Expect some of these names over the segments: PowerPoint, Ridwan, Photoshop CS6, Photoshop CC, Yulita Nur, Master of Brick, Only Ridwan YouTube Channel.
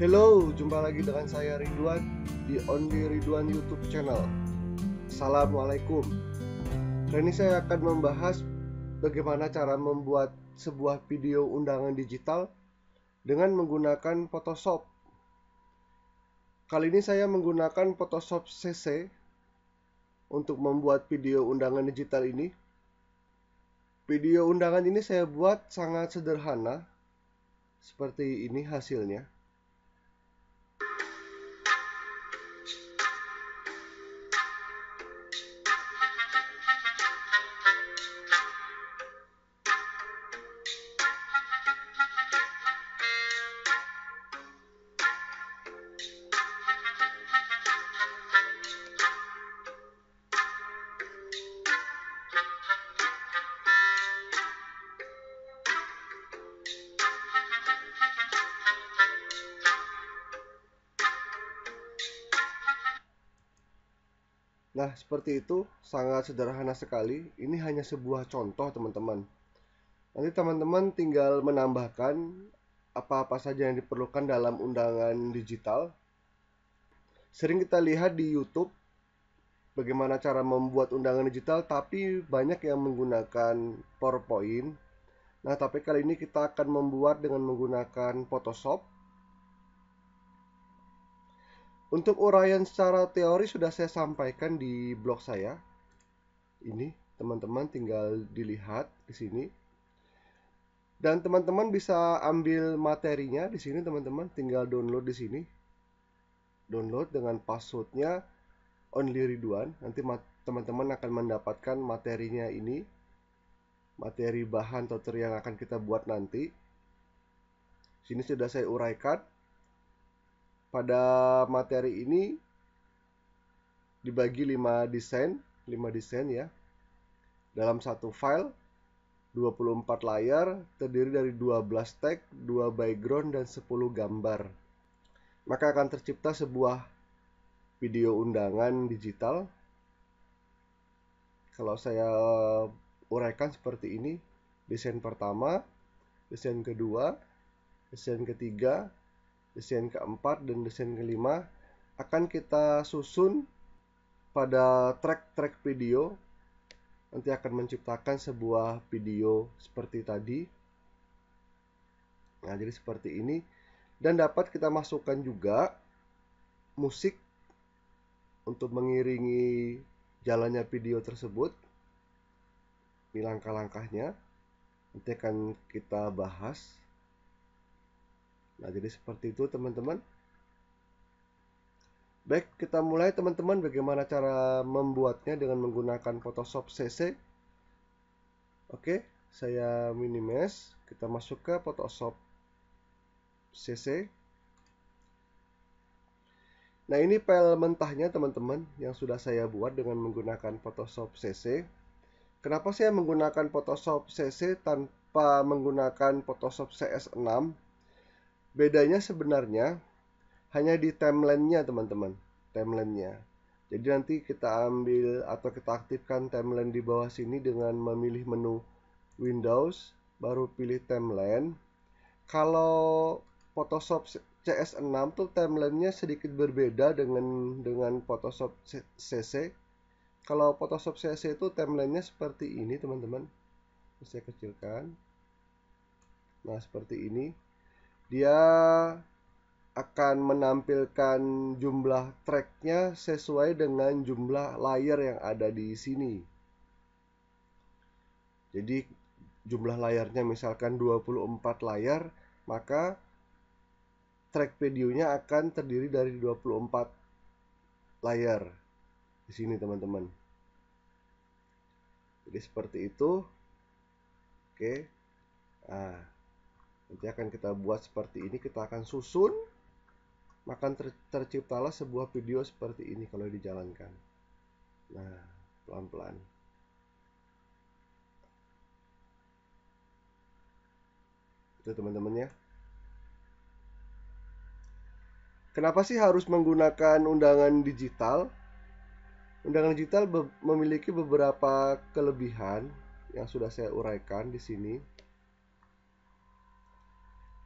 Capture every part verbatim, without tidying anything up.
Hello, jumpa lagi dengan saya Ridwan di Only Ridwan YouTube Channel. Assalamualaikum. Hari ini saya akan membahas bagaimana cara membuat sebuah video undangan digital dengan menggunakan Photoshop. Kali ini saya menggunakan Photoshop C C untuk membuat video undangan digital ini. Video undangan ini saya buat sangat sederhana. Seperti ini hasilnya. Nah, seperti itu, sangat sederhana sekali. Ini hanya sebuah contoh, teman-teman. Nanti teman-teman tinggal menambahkan apa-apa saja yang diperlukan dalam undangan digital. Sering kita lihat di YouTube bagaimana cara membuat undangan digital, tapi banyak yang menggunakan PowerPoint. Nah, tapi kali ini kita akan membuat dengan menggunakan Photoshop. Untuk uraian secara teori sudah saya sampaikan di blog saya. Ini teman-teman tinggal dilihat di sini. Dan teman-teman bisa ambil materinya di sini, teman-teman tinggal download di sini. Download dengan passwordnya Only Ridwan. Nanti teman-teman akan mendapatkan materinya ini. Materi bahan tutorial yang akan kita buat nanti. Sini sudah saya uraikan. Pada materi ini dibagi lima desain, lima desain ya. Dalam satu file, dua puluh empat layar, terdiri dari dua belas tag, dua background, dan sepuluh gambar. Maka akan tercipta sebuah video undangan digital. Kalau saya uraikan seperti ini, desain pertama, desain kedua, desain ketiga, desain keempat, dan desain kelima akan kita susun pada track-track video. Nanti akan menciptakan sebuah video seperti tadi. Nah, jadi seperti ini. Dan dapat kita masukkan juga musik untuk mengiringi jalannya video tersebut. Ini langkah-langkahnya. Nanti akan kita bahas. Nah, jadi seperti itu, teman-teman. Baik, kita mulai, teman-teman, bagaimana cara membuatnya dengan menggunakan Photoshop C C. Oke, saya minimize. Kita masuk ke Photoshop C C. Nah, ini file mentahnya, teman-teman, yang sudah saya buat dengan menggunakan Photoshop C C. Kenapa saya menggunakan Photoshop C C tanpa menggunakan Photoshop C S enam? Bedanya sebenarnya hanya di timelinenya, teman-teman. Timelinenya. Jadi nanti kita ambil atau kita aktifkan timeline di bawah sini dengan memilih menu Windows, baru pilih timeline. Kalau Photoshop C S enam tuh timelinenya sedikit berbeda dengan dengan Photoshop C C. Kalau Photoshop C C itu timelinenya seperti ini, teman-teman. Saya kecilkan. Nah, seperti ini. Dia akan menampilkan jumlah tracknya sesuai dengan jumlah layer yang ada di sini. Jadi jumlah layarnya misalkan dua puluh empat layar, maka track videonya akan terdiri dari dua puluh empat layar di sini, teman-teman. Jadi seperti itu. Oke. Nah, nanti akan kita buat seperti ini, kita akan susun, maka ter terciptalah sebuah video seperti ini kalau dijalankan. Nah, pelan-pelan. Itu, teman-teman, ya. Kenapa sih harus menggunakan undangan digital? Undangan digital be memiliki beberapa kelebihan yang sudah saya uraikan di sini.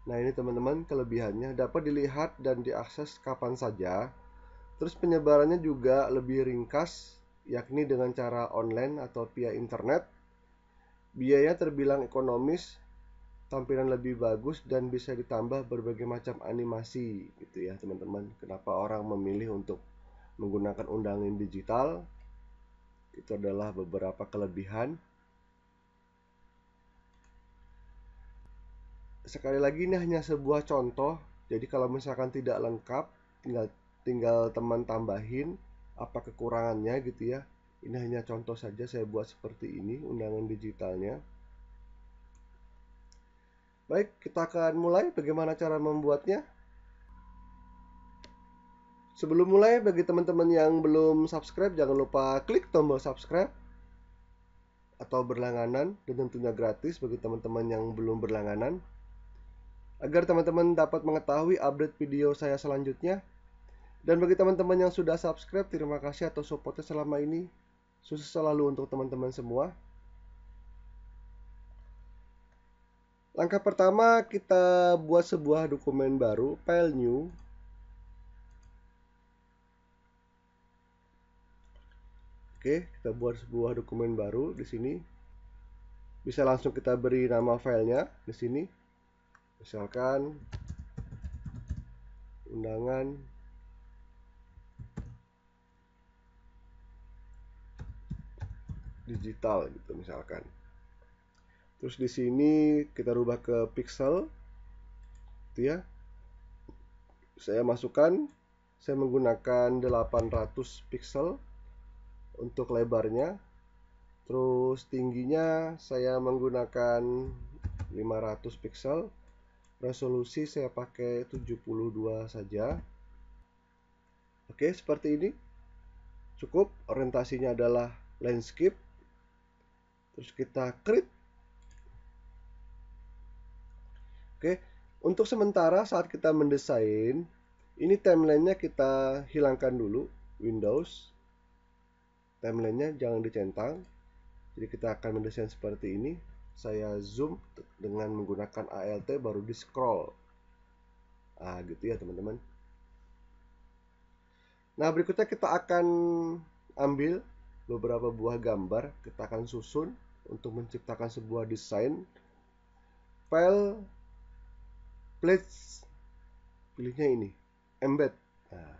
Nah ini teman-teman kelebihannya, dapat dilihat dan diakses kapan saja. Terus penyebarannya juga lebih ringkas, yakni dengan cara online atau via internet. Biaya terbilang ekonomis, tampilan lebih bagus dan bisa ditambah berbagai macam animasi gitu ya teman-teman. Kenapa orang memilih untuk menggunakan undangan digital? Itu adalah beberapa kelebihan. Sekali lagi ini hanya sebuah contoh, jadi kalau misalkan tidak lengkap tinggal tinggal teman tambahin apa kekurangannya gitu ya. Ini hanya contoh saja, saya buat seperti ini undangan digitalnya. Baik, kita akan mulai bagaimana cara membuatnya. Sebelum mulai, bagi teman-teman yang belum subscribe jangan lupa klik tombol subscribe atau berlangganan, dan tentunya gratis bagi teman-teman yang belum berlangganan. Agar teman-teman dapat mengetahui update video saya selanjutnya. Dan bagi teman-teman yang sudah subscribe, terima kasih atau supportnya selama ini. Sukses selalu untuk teman-teman semua. Langkah pertama, kita buat sebuah dokumen baru, file new. Oke, kita buat sebuah dokumen baru di sini. Bisa langsung kita beri nama filenya di sini. Misalkan undangan digital gitu misalkan. Terus di sini kita rubah ke pixel gitu ya. Saya masukkan, saya menggunakan delapan ratus pixel untuk lebarnya. Terus tingginya saya menggunakan lima ratus pixel. Resolusi saya pakai tujuh puluh dua saja. Oke, seperti ini. Cukup, orientasinya adalah landscape. Terus kita create. Oke, untuk sementara saat kita mendesain, ini timelinenya kita hilangkan dulu, Windows. Timelinenya jangan dicentang. Jadi kita akan mendesain seperti ini. Saya zoom dengan menggunakan A L T baru di scroll. Ah gitu ya teman-teman. Nah berikutnya kita akan ambil beberapa buah gambar. Kita akan susun untuk menciptakan sebuah desain. File, place, pilihnya ini, embed. Nah,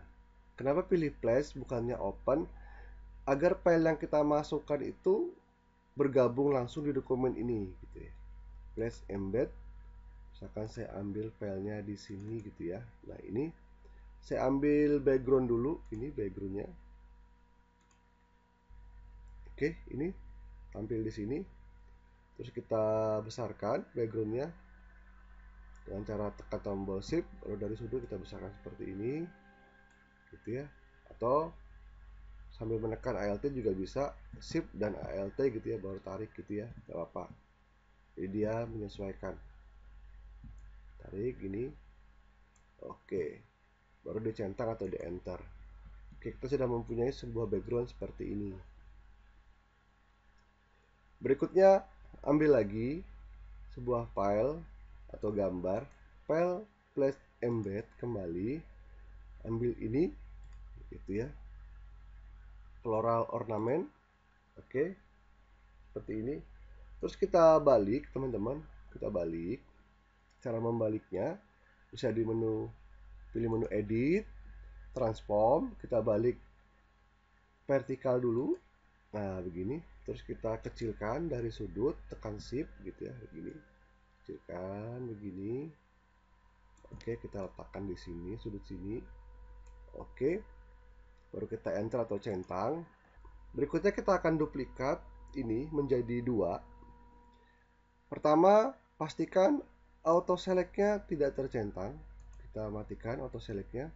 kenapa pilih place bukannya open? Agar file yang kita masukkan itu bergabung langsung di dokumen ini gitu ya. Place embed. Misalkan saya ambil filenya di sini gitu ya. Nah ini saya ambil background dulu, ini backgroundnya. Oke, ini tampil di sini. Terus kita besarkan backgroundnya dengan cara tekan tombol shift. Lalu dari sudut kita besarkan seperti ini, gitu ya. Atau sambil menekan A L T juga bisa, shift dan A L T gitu ya, baru tarik gitu ya, gak apa-apa. Jadi dia menyesuaikan. Tarik gini. Oke. Baru dicentang atau di enter. Oke, kita sudah mempunyai sebuah background seperti ini. Berikutnya, ambil lagi sebuah file atau gambar. File plus embed kembali. Ambil ini, gitu ya. Floral ornament. Oke, okay. Seperti ini. Terus kita balik teman-teman. Kita balik. Cara membaliknya bisa di menu, pilih menu edit, transform. Kita balik vertikal dulu. Nah begini. Terus kita kecilkan dari sudut, tekan shift gitu ya. Begini. Kecilkan begini. Oke, okay, kita letakkan di sini, sudut sini. Oke, okay. Baru kita enter atau centang. Berikutnya kita akan duplikat ini menjadi dua. Pertama, pastikan auto select-nya tidak tercentang. Kita matikan auto select-nya.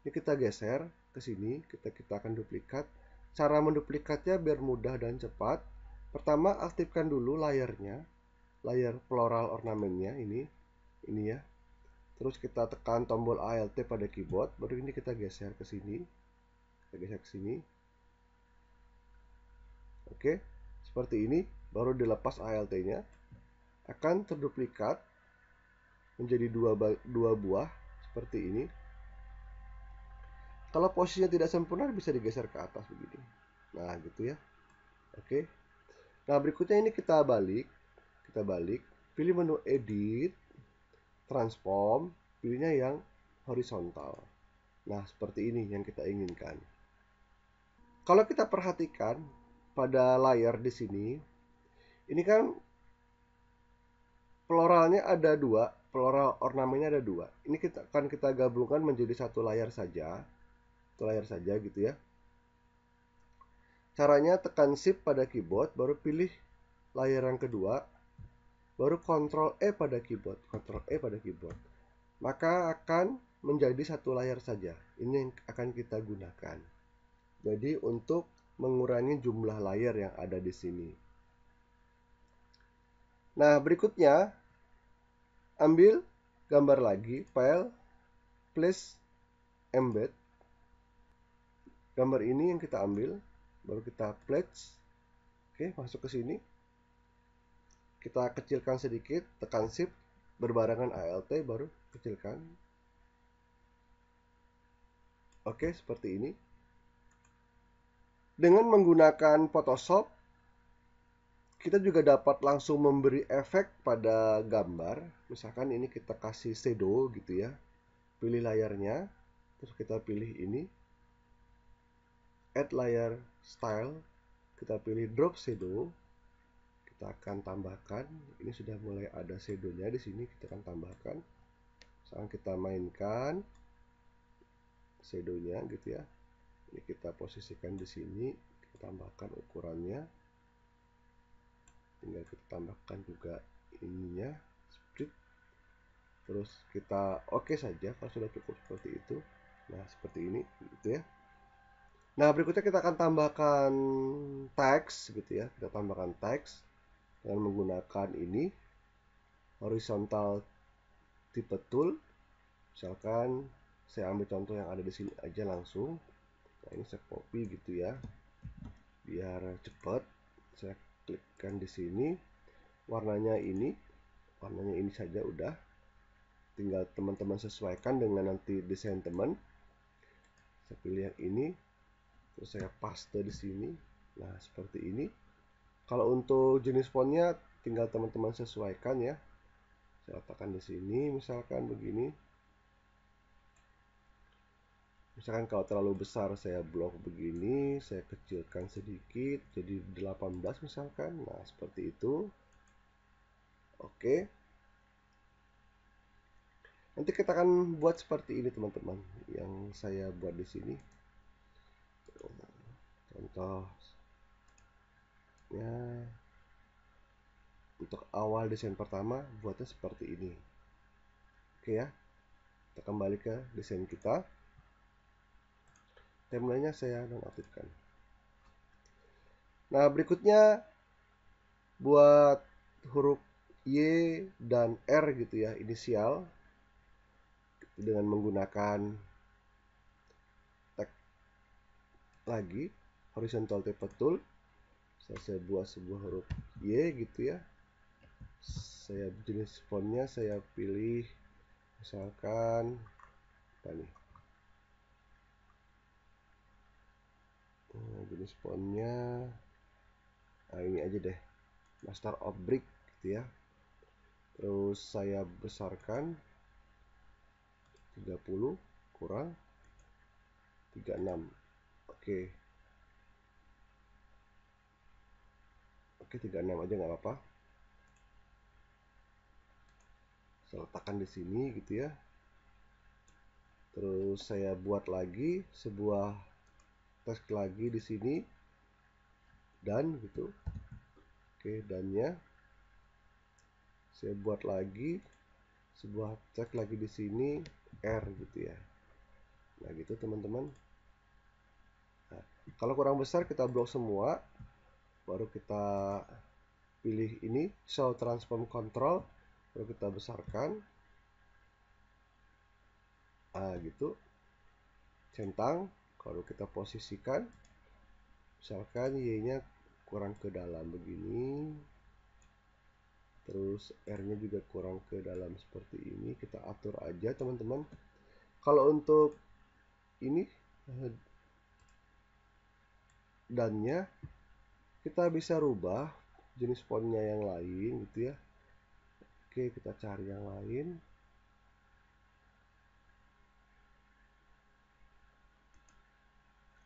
Ini kita geser ke sini. Kita kita akan duplikat. Cara menduplikatnya biar mudah dan cepat. Pertama, aktifkan dulu layernya, layer floral ornamennya ini, ini ya. Terus kita tekan tombol A L T pada keyboard. Baru ini kita geser ke sini. Kita geser ke sini. Oke, seperti ini. Baru dilepas A L T-nya. Akan terduplikat menjadi dua, dua buah seperti ini. Kalau posisinya tidak sempurna bisa digeser ke atas begini. Nah, gitu ya. Oke. Nah, berikutnya ini kita balik. Kita balik, pilih menu edit, transform, pilihnya yang horizontal. Nah, seperti ini yang kita inginkan. Kalau kita perhatikan pada layar di sini, ini kan pluralnya ada dua, plural ornamennya ada dua. Ini kita akan kita gabungkan menjadi satu layar saja, satu layar saja gitu ya. Caranya tekan Shift pada keyboard, baru pilih layar yang kedua, baru Ctrl E pada keyboard, Ctrl E pada keyboard. Maka akan menjadi satu layar saja. Ini yang akan kita gunakan. Jadi untuk mengurangi jumlah layar yang ada di sini. Nah, berikutnya ambil gambar lagi, file, place, embed. Gambar ini yang kita ambil, baru kita place. Oke, masuk ke sini. Kita kecilkan sedikit, tekan Shift, berbarengan Alt, baru kecilkan. Oke, seperti ini. Dengan menggunakan Photoshop, kita juga dapat langsung memberi efek pada gambar. Misalkan ini kita kasih shadow gitu ya. Pilih layarnya, terus kita pilih ini. Add layer style, kita pilih drop shadow. Kita akan tambahkan, ini sudah mulai ada shadownya di sini, kita akan tambahkan. Sekarang kita mainkan shadownya gitu ya. Ini kita posisikan di sini, kita tambahkan ukurannya. Tinggal kita tambahkan juga ininya, split. Terus kita oke okay saja kalau sudah cukup seperti itu. Nah, seperti ini gitu ya. Nah, berikutnya kita akan tambahkan teks gitu ya. Kita tambahkan teks dengan menggunakan ini horizontal tipe tool. Misalkan saya ambil contoh yang ada di sini aja langsung. Nah, ini saya copy gitu ya. Biar cepat. Saya klikkan di sini, warnanya ini warnanya ini saja udah, tinggal teman-teman sesuaikan dengan nanti desain teman. Saya pilih yang ini, terus saya paste di sini. Nah, seperti ini. Kalau untuk jenis fontnya tinggal teman-teman sesuaikan ya. Saya letakkan di sini misalkan begini. Misalkan kalau terlalu besar saya blok begini, saya kecilkan sedikit jadi delapan belas misalkan. Nah, seperti itu. Oke. Nanti kita akan buat seperti ini teman-teman yang saya buat di sini. Contohnya untuk awal desain pertama buatnya seperti ini. Oke ya. Kita kembali ke desain kita. Timelinenya saya nonaktifkan. Nah, berikutnya buat huruf Y dan R gitu ya, inisial, dengan menggunakan tag lagi horizontal type tool. Saya, saya buat sebuah huruf Y gitu ya. Saya jenis fontnya saya pilih misalkan apa nih? Nah, jenis fontnya, nah, ini aja deh, Master of Brick gitu ya. Terus saya besarkan tiga puluh kurang tiga puluh enam. Oke, oke tiga puluh enam aja nggak apa-apa. Saya letakkan di sini gitu ya. Terus saya buat lagi sebuah tes lagi di sini dan gitu. Oke, dannya saya buat lagi sebuah cek lagi di sini R gitu ya. Nah, gitu teman-teman. Nah, kalau kurang besar kita blok semua, baru kita pilih ini show transform control, baru kita besarkan. Ah, gitu. Centang. Kalau kita posisikan, misalkan Y-nya kurang ke dalam begini, terus R-nya juga kurang ke dalam seperti ini. Kita atur aja teman-teman. Kalau untuk ini dannya kita bisa rubah jenis fontnya yang lain gitu ya. Oke, kita cari yang lain.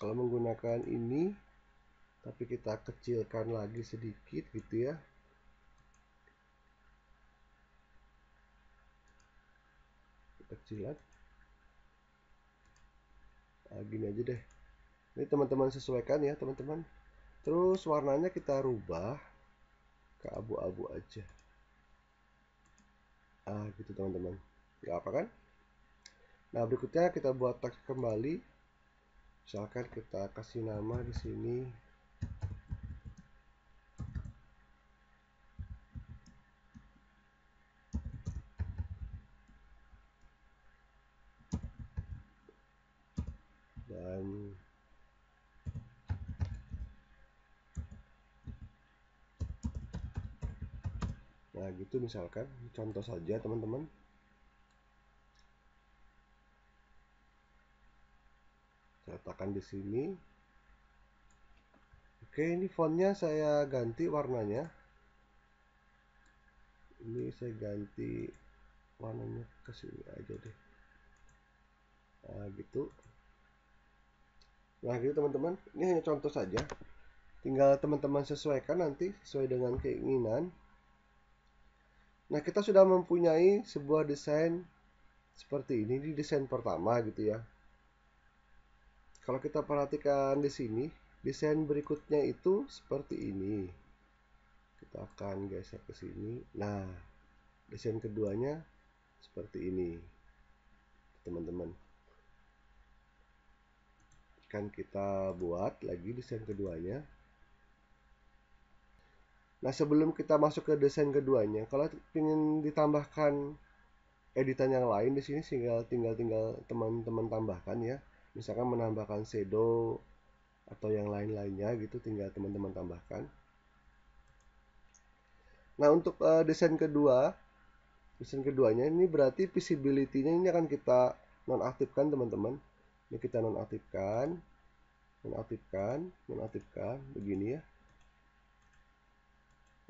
Kalau menggunakan ini tapi kita kecilkan lagi sedikit gitu ya. Kecilan nah, gini aja deh. Ini teman-teman sesuaikan ya teman-teman. Terus warnanya kita rubah ke abu-abu aja. Ah gitu teman-teman, nggak apa kan. Nah berikutnya kita buat teks kembali. Misalkan kita kasih nama di sini dan nah gitu misalkan, contoh saja teman-teman. Letakkan di sini. Oke, ini fontnya saya ganti warnanya. Ini saya ganti warnanya ke sini aja deh. Nah gitu. Nah gitu teman-teman, ini hanya contoh saja, tinggal teman-teman sesuaikan nanti sesuai dengan keinginan. Nah kita sudah mempunyai sebuah desain seperti ini, ini desain pertama gitu ya. Kalau kita perhatikan di sini, desain berikutnya itu seperti ini. Kita akan geser ke sini. Nah desain keduanya seperti ini teman-teman. Akan kita buat lagi desain keduanya. Nah sebelum kita masuk ke desain keduanya, kalau ingin ditambahkan editan yang lain di sini, tinggal tinggal tinggal teman-teman tambahkan ya. Misalkan menambahkan shadow atau yang lain-lainnya gitu, tinggal teman-teman tambahkan. Nah untuk uh, desain kedua, desain keduanya ini berarti visibility-nya ini akan kita nonaktifkan teman-teman. Ini kita nonaktifkan, nonaktifkan, nonaktifkan, begini ya.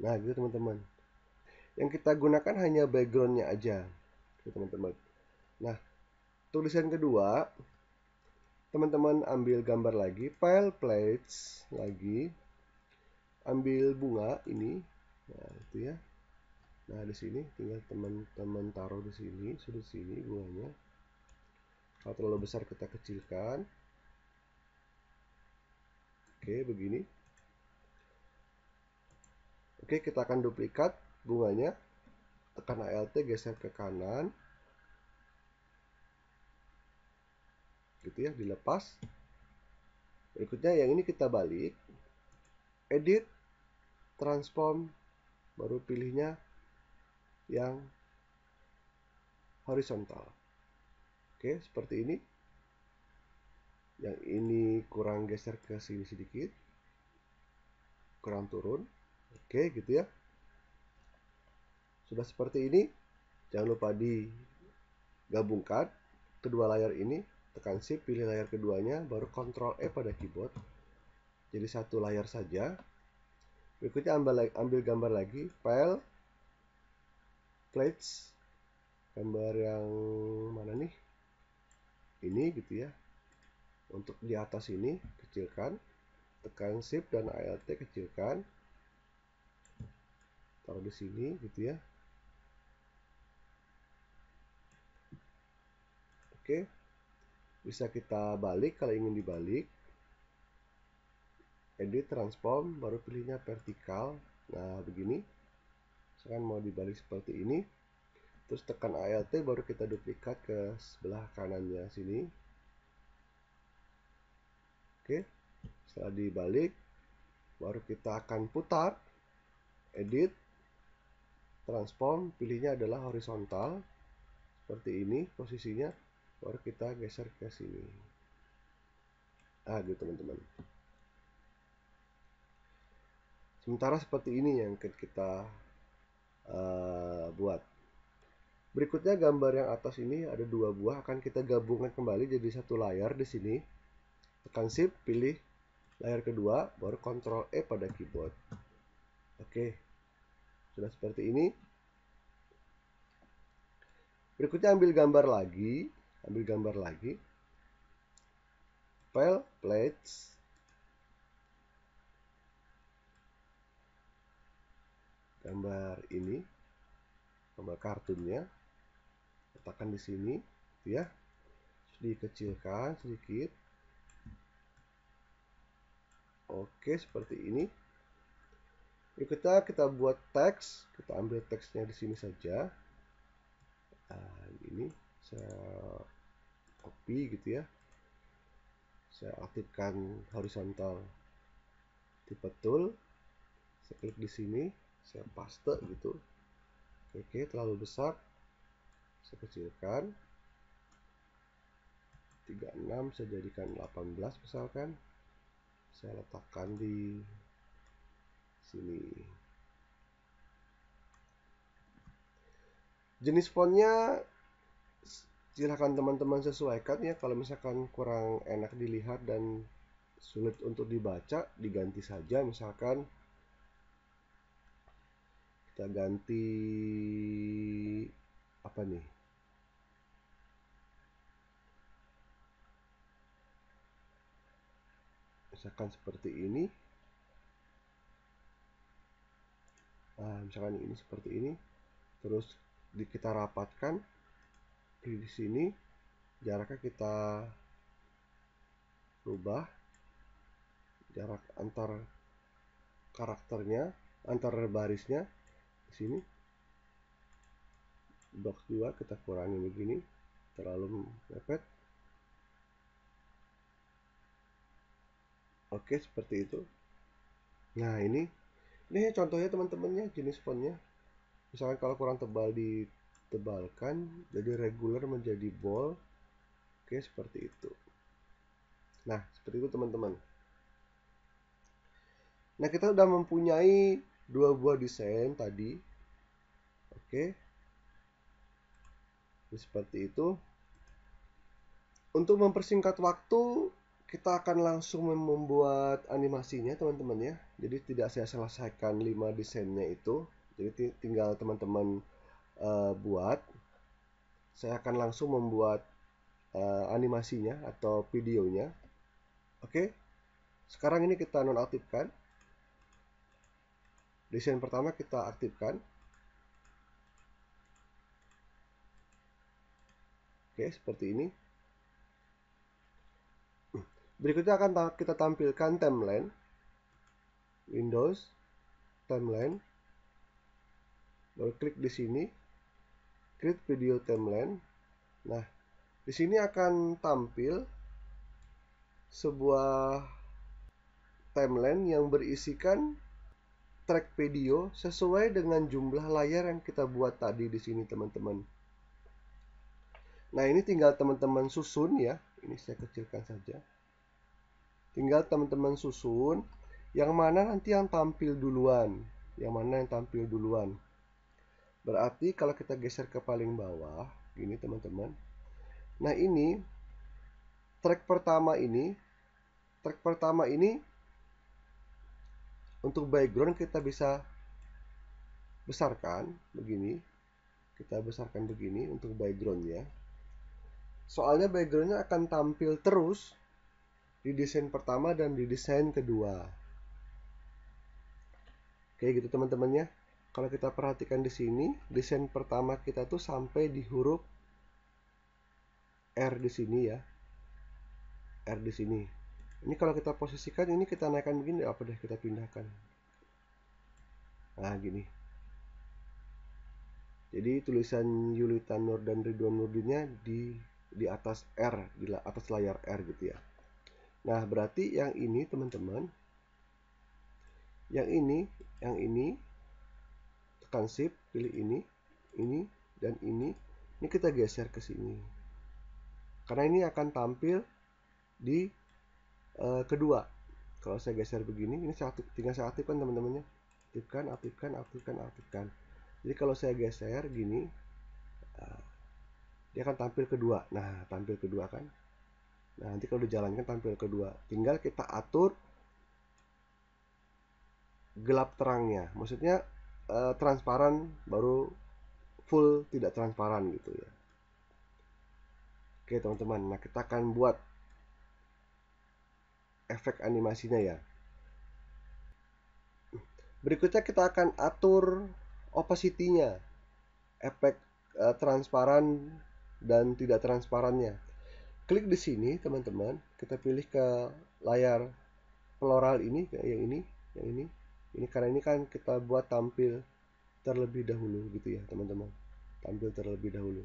Nah gitu teman-teman. Yang kita gunakan hanya backgroundnya aja, teman-teman. Nah tulisan kedua, teman-teman ambil gambar lagi, file plates lagi, ambil bunga ini, nah itu ya. Nah di sini tinggal teman-teman taruh di sini, sudut sini bunganya. Kalau terlalu besar kita kecilkan. Oke begini. Oke kita akan duplikat bunganya. Tekan Alt, geser ke kanan. Gitu ya, dilepas. Berikutnya yang ini kita balik. Edit, transform, baru pilihnya yang horizontal. Oke, seperti ini. Yang ini kurang geser ke sini sedikit, kurang turun. Oke, gitu ya. Sudah seperti ini. Jangan lupa digabungkan kedua layar ini. Tekan Shift, pilih layar keduanya, baru Ctrl E pada keyboard. Jadi satu layar saja. Berikutnya ambil, ambil gambar lagi, file, plates, gambar yang mana nih? Ini gitu ya. Untuk di atas ini kecilkan, tekan Shift dan Alt kecilkan, taruh di sini gitu ya. Oke, bisa kita balik kalau ingin dibalik. Edit, transform, baru pilihnya vertikal. Nah begini, misalkan mau dibalik seperti ini. Terus tekan Alt, baru kita duplikat ke sebelah kanannya sini. Oke, setelah dibalik, baru kita akan putar. Edit, transform, pilihnya adalah horizontal. Seperti ini posisinya, baru kita geser ke sini. Ah gitu teman-teman. Sementara seperti ini yang kita uh, buat. Berikutnya gambar yang atas ini ada dua buah, akan kita gabungkan kembali jadi satu layar di sini. Tekan Shift, pilih layar kedua, baru Ctrl E pada keyboard. Oke, sudah seperti ini. Berikutnya ambil gambar lagi, ambil gambar lagi. File, Plates. Gambar ini, gambar kartunnya, letakkan di sini, ya, dikecilkan sedikit. Oke, seperti ini. Berikutnya kita buat teks, kita ambil teksnya di sini saja. Nah, ini saya copy gitu ya. Saya aktifkan horizontal tipe tool. Saya klik di sini. Saya paste gitu. Oke, terlalu besar, saya kecilkan. Tiga puluh enam saya jadikan delapan belas misalkan. Saya letakkan di sini. Jenis fontnya silahkan teman-teman sesuaikan ya. Kalau misalkan kurang enak dilihat dan sulit untuk dibaca, diganti saja. Misalkan kita ganti apa nih? Misalkan seperti ini. Nah, misalkan ini seperti ini. Terus di, kita rapatkan di sini. Jaraknya kita rubah. Jarak antar karakternya, antar barisnya. Sini box dua kita kurangi begini, terlalu mepet. Oke, seperti itu. Nah, ini ini contohnya teman-temannya, jenis fontnya. Misalkan kalau kurang tebal ditebalkan jadi regular menjadi bold. Oke, seperti itu. Nah, seperti itu teman-teman. Nah, kita sudah mempunyai dua buah desain tadi. Oke, jadi seperti itu. Untuk mempersingkat waktu, kita akan langsung membuat animasinya teman-teman ya. Jadi tidak saya selesaikan lima desainnya itu. Jadi tinggal teman-teman uh, buat. Saya akan langsung membuat uh, animasinya atau videonya. Oke, sekarang ini kita nonaktifkan. Desain pertama kita aktifkan. Oke, seperti ini. Berikutnya akan kita tampilkan timeline. Windows, timeline. Lalu klik di sini. Create video timeline. Nah, di sini akan tampil sebuah timeline yang berisikan track video sesuai dengan jumlah layar yang kita buat tadi di sini teman-teman. Nah, ini tinggal teman-teman susun ya. Ini saya kecilkan saja. Tinggal teman-teman susun yang mana nanti yang tampil duluan, yang mana yang tampil duluan. Berarti kalau kita geser ke paling bawah, gini teman-teman. Nah, ini track pertama ini, track pertama ini untuk background kita bisa besarkan begini, kita besarkan begini untuk backgroundnya. Soalnya backgroundnya akan tampil terus di desain pertama dan di desain kedua. Kayak gitu teman-temannya. Kalau kita perhatikan di sini, desain pertama kita tuh sampai di huruf R di sini ya, R di sini. Ini kalau kita posisikan, ini kita naikkan begini, apa deh kita pindahkan. Nah, gini. Jadi tulisan Yulita Nur dan Ridwan Nurdinnya di di atas R, di atas layar R gitu ya. Nah, berarti yang ini teman-teman, yang ini, yang ini, tekan Shift, pilih ini, ini, dan ini. Ini kita geser ke sini. Karena ini akan tampil di kedua. Kalau saya geser begini, ini saya aktif, tinggal saya aktifkan teman-temannya. Aktifkan, aktifkan, aktifkan, aktifkan. Jadi kalau saya geser gini, uh, dia akan tampil kedua. Nah, tampil kedua kan. Nah, nanti kalau dijalankan tampil kedua. Tinggal kita atur gelap terangnya. Maksudnya uh, transparan baru full, tidak transparan gitu ya. Oke teman-teman, nah kita akan buat efek animasinya ya. Berikutnya kita akan atur opacity-nya, efek eh, transparan dan tidak transparannya. Klik di sini teman-teman, kita pilih ke layar floral ini, yang ini, yang ini, ini karena ini kan kita buat tampil terlebih dahulu gitu ya teman-teman, tampil terlebih dahulu.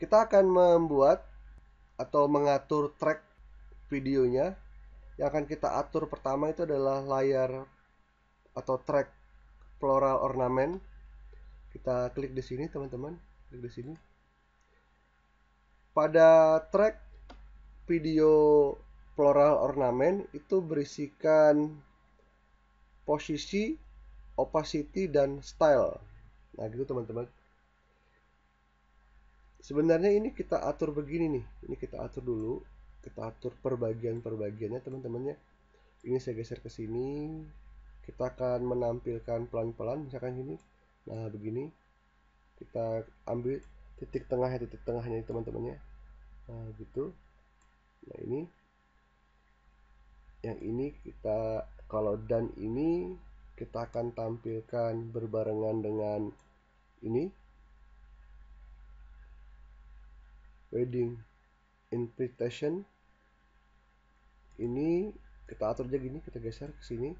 Kita akan membuat atau mengatur track videonya. Yang akan kita atur pertama itu adalah layar atau track floral ornament. Kita klik di sini teman-teman, klik di sini. Pada track video floral ornament itu berisikan posisi, opacity, dan style. Nah gitu teman-teman. Sebenarnya ini kita atur begini nih, ini kita atur dulu, kita atur perbagian-perbagiannya teman-temannya. Ini saya geser ke sini, kita akan menampilkan pelan-pelan, misalkan gini. Nah begini, kita ambil titik tengahnya, titik tengahnya teman-temannya. Nah gitu. Nah ini, yang ini kita kalau dan ini kita akan tampilkan berbarengan dengan ini. Wedding invitation ini kita atur aja gini, kita geser ke sini,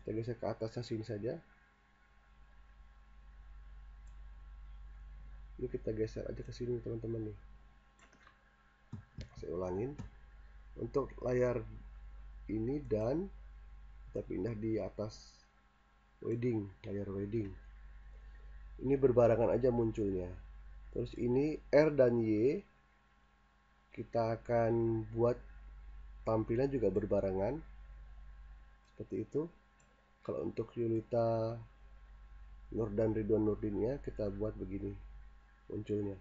kita geser ke atasnya sini saja. Ini kita geser aja ke sini teman-teman nih. Saya ulangin untuk layar ini dan kita pindah di atas wedding, layar wedding. Ini berbarengan aja munculnya. Terus ini R dan Y kita akan buat tampilan juga berbarengan seperti itu. Kalau untuk Yulita Nur dan Ridwan Nurdin ya, kita buat begini munculnya.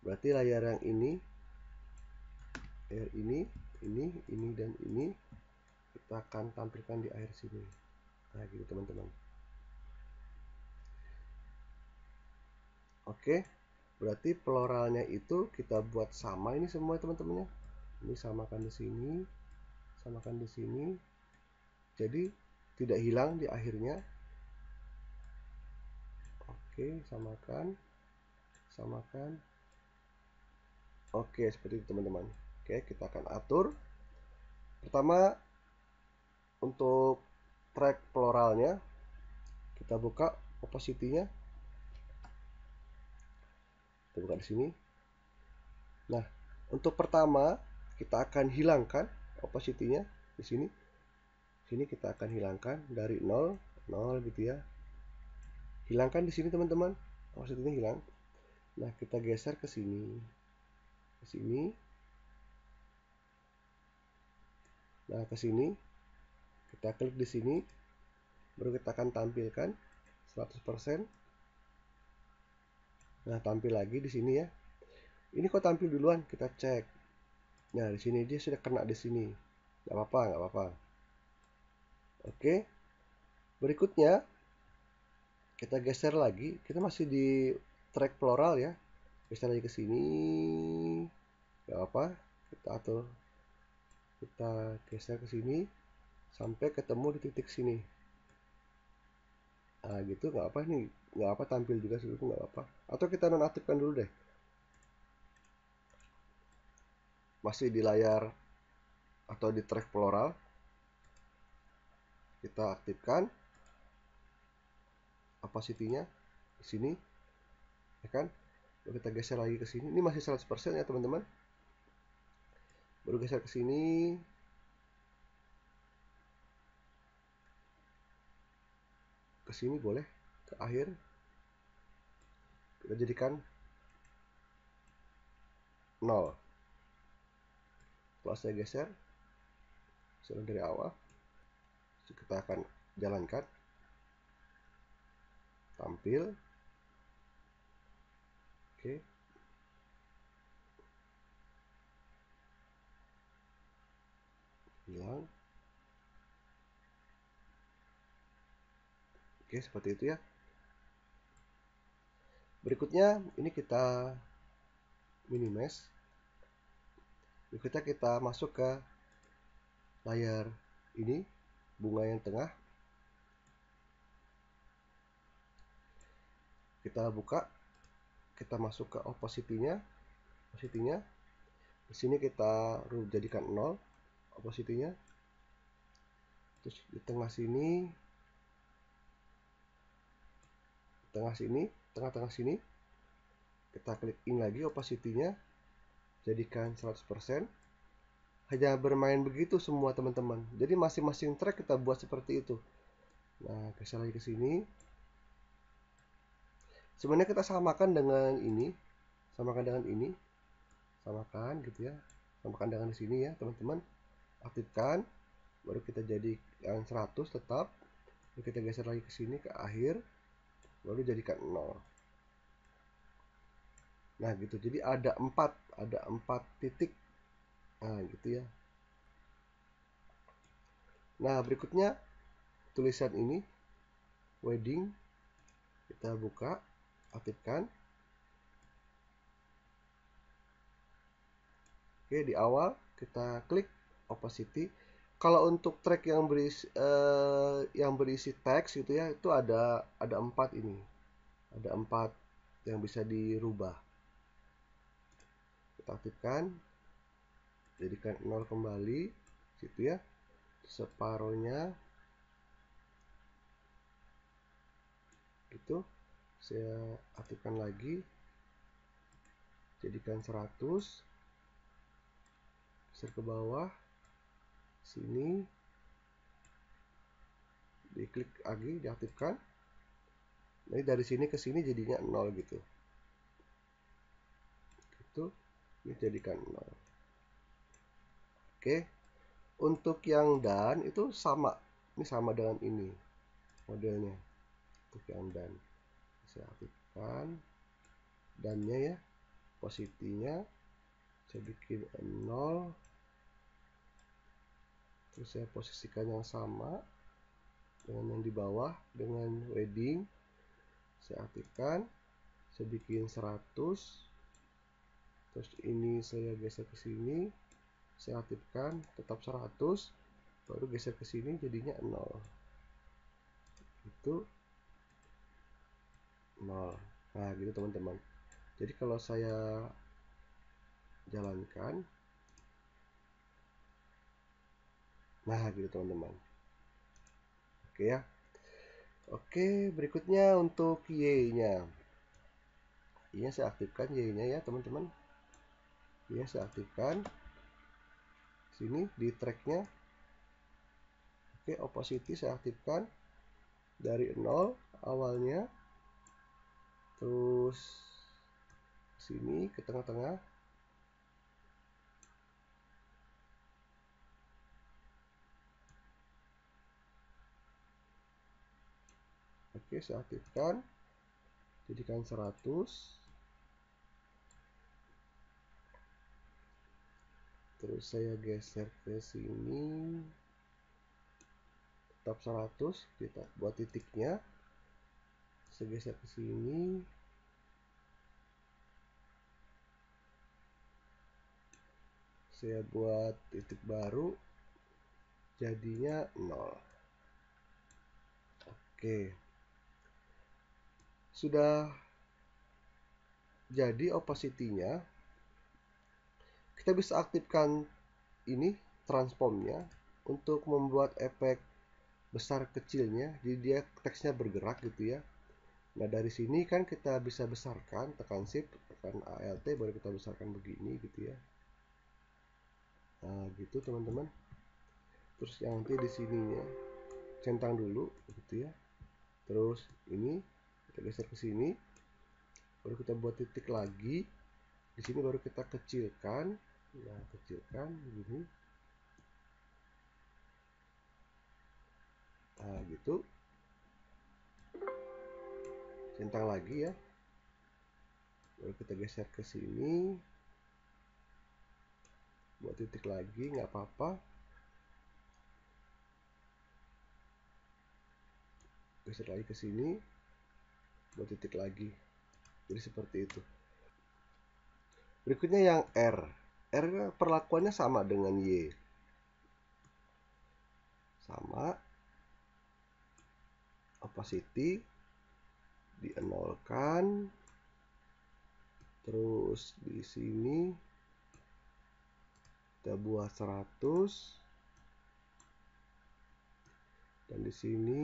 Berarti layar yang ini R ini, ini, ini dan ini kita akan tampilkan di akhir sini. Nah gitu teman-teman. Oke, berarti pluralnya itu kita buat sama ini semua teman-temannya. Ini samakan di sini, samakan di sini. Jadi tidak hilang di akhirnya. Oke, samakan, samakan. Oke, seperti itu teman-teman. Oke, kita akan atur. Pertama untuk track pluralnya, kita buka opacity-nya. Buka di sini. Nah, untuk pertama kita akan hilangkan opacity-nya di sini. Sini kita akan hilangkan dari nol nol gitu ya. Hilangkan di sini teman-teman. Opacity-nya hilang. Nah, kita geser ke sini. Ke sini. Nah, ke sini. Kita klik di sini. Baru kita akan tampilkan seratus persen. Nah, tampil lagi di sini ya. Ini kok tampil duluan, kita cek. Nah, di sini dia sudah kena di sini. Enggak apa-apa, enggak apa-apa. Oke. Berikutnya kita geser lagi. Kita masih di track floral ya. Geser lagi ke sini. Enggak apa-apa, kita atur. Kita geser ke sini sampai ketemu di titik sini. Nah, gitu enggak apa nih. Nggak apa, tampil juga seluruhnya nggak apa. Atau kita nonaktifkan dulu deh. Masih di layar atau di track floral, kita aktifkan opacity-nya di sini, ya kan? Lalu kita geser lagi ke sini. Ini masih seratus persen ya teman-teman. Baru geser ke sini. Ke sini boleh. Ke akhir kita jadikan nol. Kalau saya geser dari awal, kita akan jalankan, tampil. Oke. Hilang. Oke, seperti itu ya. Berikutnya ini kita minimize. Berikutnya kita masuk ke layer ini, bunga yang tengah. Kita buka, kita masuk ke opacity-nya. Opacity-nya di sini kita jadikan nol opacity-nya. Terus di tengah sini, tengah sini, tengah-tengah sini kita klik in lagi opacity-nya, jadikan seratus persen. Hanya bermain begitu semua teman-teman. Jadi masing-masing track kita buat seperti itu. Nah, geser lagi ke sini. Sebenarnya kita samakan dengan ini, samakan dengan ini, samakan gitu ya, samakan dengan di sini ya teman-teman. Aktifkan, baru kita jadikan seratus tetap. Lalu kita geser lagi ke sini ke akhir, baru jadikan nol. Nah gitu. Jadi ada empat, ada empat titik. Nah gitu ya. Nah berikutnya tulisan ini wedding, kita buka, aktifkan. Oke, di awal kita klik opacity. Kalau untuk track yang berisi eh, yang berisi teks gitu ya, itu ada ada empat ini, ada empat yang bisa dirubah. Kita aktifkan. Jadikan nol kembali situ ya, separohnya gitu. Saya aktifkan lagi, jadikan seratus, geser ke bawah sini, diklik lagi, diaktifkan. Jadi dari sini ke sini jadinya nol gitu, gitu ini jadikan nol. Oke, untuk yang dan itu sama, ini sama dengan ini modelnya. Untuk yang dan, saya aktifkan dannya ya, positinya saya bikin nol, terus saya posisikan yang sama dengan yang di bawah dengan wedding. Saya aktifkan, saya bikin seratus, terus ini saya geser ke sini. Saya aktifkan, tetap seratus, baru geser ke sini jadinya nol. Itu nol. Nah, gitu teman-teman. Jadi kalau saya jalankan, nah gitu teman-teman. Oke ya. Oke, berikutnya untuk Y-nya. Y-nya saya aktifkan, Y-nya ya teman-teman. Y-nya saya aktifkan. Sini di tracknya. Oke, opacity saya aktifkan dari nol awalnya, terus sini ke tengah-tengah. Oke, saya aktifkan, jadikan seratus. Terus saya geser ke sini, tetap seratus, kita buat titiknya. Saya geser ke sini, saya buat titik baru, jadinya nol. Oke, sudah jadi opacity-nya. Kita bisa aktifkan ini transformnya untuk membuat efek besar kecilnya, jadi dia teksnya bergerak gitu ya. Nah dari sini kan kita bisa besarkan, tekan shift, tekan alt, baru kita besarkan begini gitu ya. Nah gitu teman-teman. Terus yang nanti di sininya centang dulu gitu ya. Terus ini kita geser ke sini, baru kita buat titik lagi. Di sini baru kita kecilkan. Nah, kecilkan begini. Nah gitu, centang lagi ya, lalu kita geser ke sini, buat titik lagi, nggak apa-apa, geser lagi ke sini, buat titik lagi, jadi seperti itu. Berikutnya yang R, R perlakuannya sama dengan Y, sama, opacity di nolkan, terus di sini kita buat seratus, dan di sini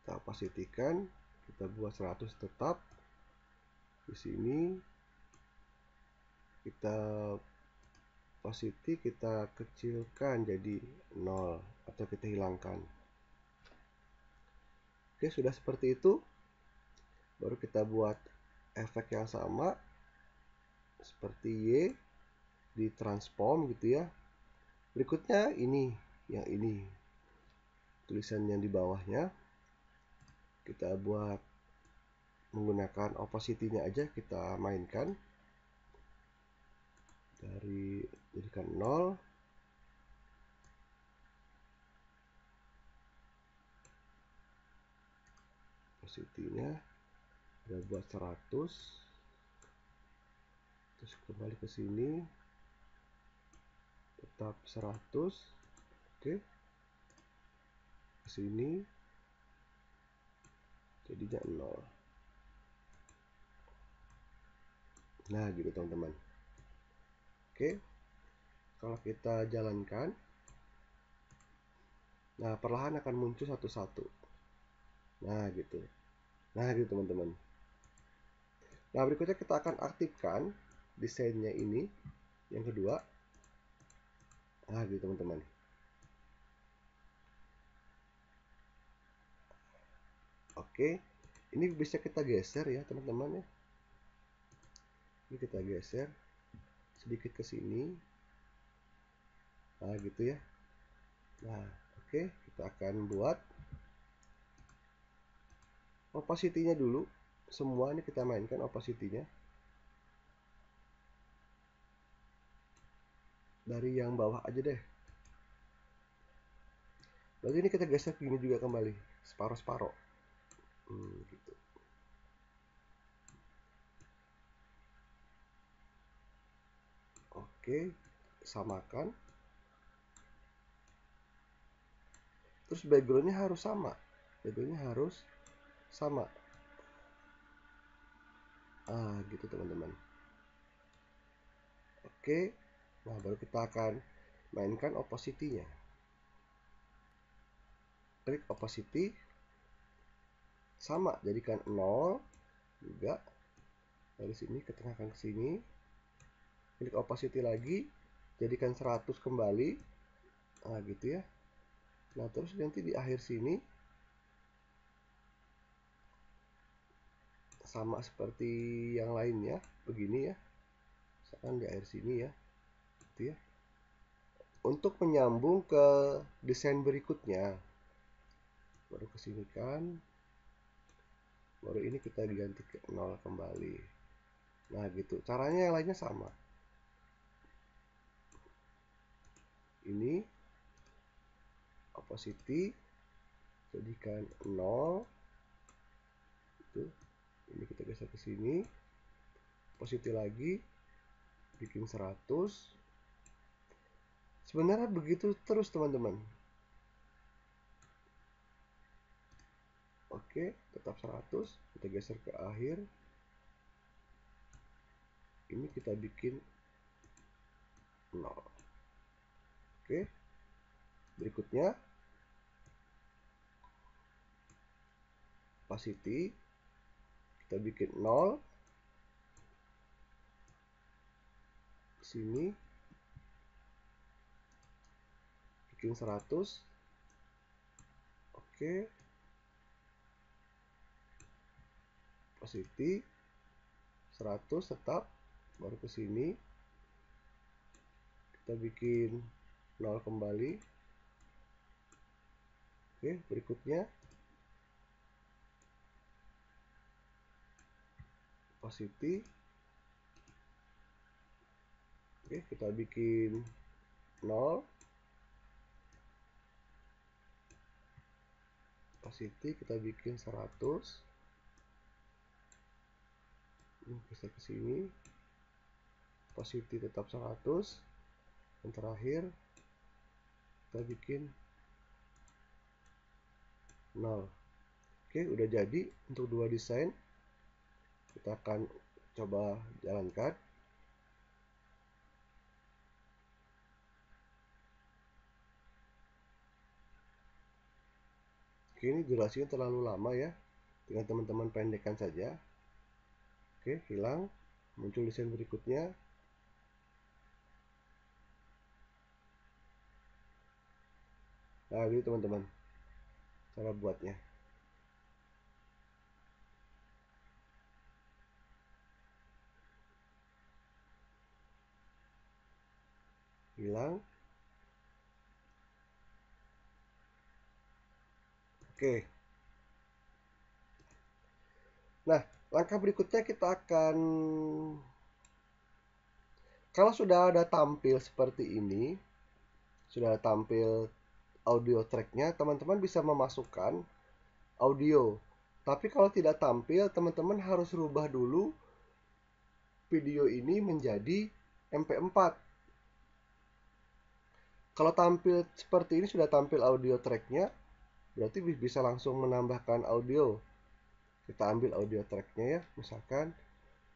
kita opacity-kan, kita buat seratus tetap, di sini kita opacity kita kecilkan jadi nol atau kita hilangkan. Oke, sudah seperti itu. Baru kita buat efek yang sama seperti Y, di transform gitu ya. Berikutnya ini, yang ini tulisan yang di bawahnya kita buat menggunakan opacity-nya aja, kita mainkan dari jadikan nol, positinya kita buat seratus, terus kembali ke sini tetap seratus, oke, ke sini jadinya nol. Nah gitu teman-teman. Oke, kalau kita jalankan, nah perlahan akan muncul satu-satu. Nah gitu, nah gitu teman-teman. Nah berikutnya kita akan aktifkan desainnya ini, yang kedua. Nah gitu teman-teman. Oke, ini bisa kita geser ya teman-teman ya. Ini kita geser sedikit ke sini, nah gitu ya. Nah oke, okay, kita akan buat opacity-nya dulu, semua ini kita mainkan opacity-nya dari yang bawah aja deh. Lalu ini kita geser gini juga kembali, separoh-separoh, hmm, gitu. Oke, samakan. Terus backgroundnya harus sama, backgroundnya harus sama. Ah, gitu teman-teman. Oke, nah baru kita akan mainkan opacity-nya. Klik opacity, sama, jadikan nol juga. Dari sini ke tengah ke sini. Klik opacity lagi, jadikan seratus kembali, nah gitu ya. Nah terus nanti di akhir sini sama seperti yang lainnya, begini ya, misalkan di akhir sini ya, gitu ya. Untuk menyambung ke desain berikutnya, baru kesini kan, baru ini kita ganti ke nol kembali. Nah gitu, caranya yang lainnya sama. Ini opacity jadikan nol itu, ini kita geser ke sini, opacity lagi bikin seratus. Sebenarnya begitu terus teman-teman. Oke, tetap seratus, kita geser ke akhir, ini kita bikin nol. Oke, berikutnya opacity kita bikin nol, sini bikin seratus. Oke, opacity seratus tetap, baru ke sini kita Kita bikin nol kembali. Oke, berikutnya opacity. Oke, kita bikin nol. Opacity kita bikin seratus. Bisa ke sini, opacity tetap seratus. Dan terakhir kita bikin nol. Oke, udah jadi untuk dua desain. Kita akan coba jalankan. Oke, ini durasinya terlalu lama ya, tinggal teman-teman pendekkan saja. Oke, hilang, muncul desain berikutnya. Nah, ini teman-teman cara buatnya. Hilang. Oke. Nah, langkah berikutnya kita akan, kalau sudah ada tampil seperti ini, sudah ada tampil audio tracknya, teman-teman bisa memasukkan audio. Tapi kalau tidak tampil, teman-teman harus rubah dulu video ini menjadi M P empat. Kalau tampil seperti ini, sudah tampil audio tracknya, berarti bisa langsung menambahkan audio. Kita ambil audio tracknya ya, misalkan,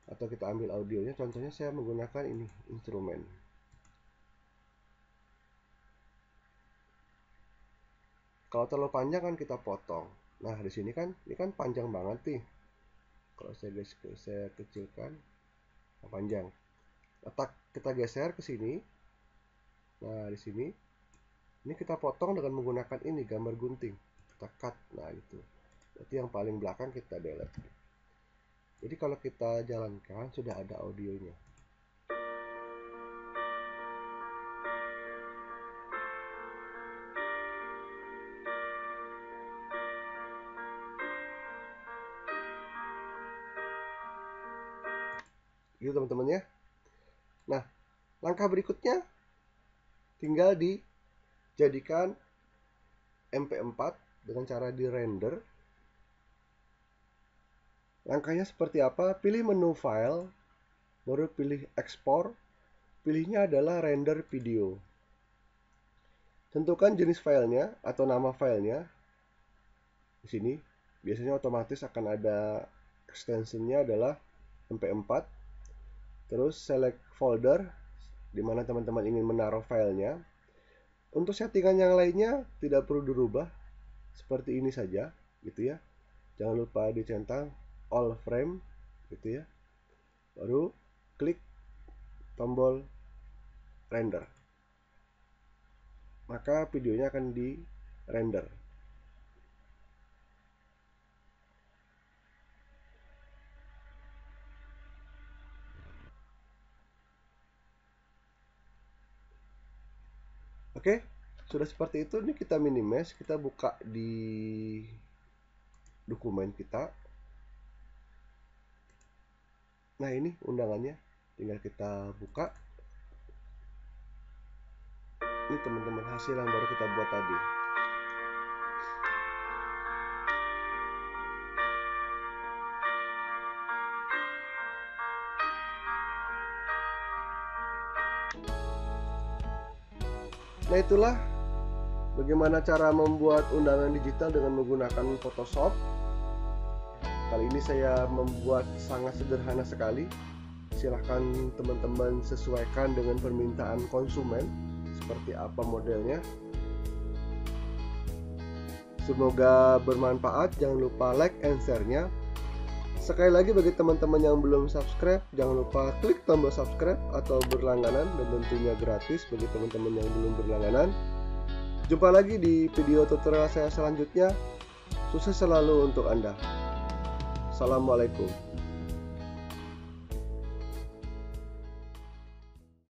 atau kita ambil audionya. Contohnya saya menggunakan ini, instrumen. Kalau terlalu panjang kan kita potong. Nah, di sini kan ini kan panjang banget nih. Kalau saya geser, saya kecilkan, nah, panjang. Letak kita geser ke sini. Nah, di sini ini kita potong dengan menggunakan ini gambar gunting. Kita cut. Nah, itu. Berarti yang paling belakang kita delete. Jadi kalau kita jalankan sudah ada audionya. Gitu teman-teman ya. Nah, langkah berikutnya tinggal dijadikan M P empat dengan cara di render. Langkahnya seperti apa? Pilih menu file, baru pilih ekspor, pilihnya adalah render video. Tentukan jenis filenya atau nama filenya. Di sini biasanya otomatis akan ada extensionnya adalah M P empat. Terus select folder, di mana teman-teman ingin menaruh filenya. Untuk settingan yang lainnya tidak perlu dirubah, seperti ini saja, gitu ya. Jangan lupa dicentang all frame gitu ya, baru klik tombol render, maka videonya akan di render. Oke, sudah seperti itu. Ini kita minimize, kita buka di dokumen kita. Nah, ini undangannya, tinggal kita buka. Ini teman-teman hasil yang baru kita buat tadi. Nah, itulah bagaimana cara membuat undangan digital dengan menggunakan Photoshop. Kali ini saya membuat sangat sederhana sekali. Silahkan teman-teman sesuaikan dengan permintaan konsumen seperti apa modelnya. Semoga bermanfaat. Jangan lupa like and share-nya. Sekali lagi bagi teman-teman yang belum subscribe, jangan lupa klik tombol subscribe atau berlangganan, dan tentunya gratis bagi teman-teman yang belum berlangganan. Jumpa lagi di video tutorial saya selanjutnya. Sukses selalu untuk Anda. Assalamualaikum.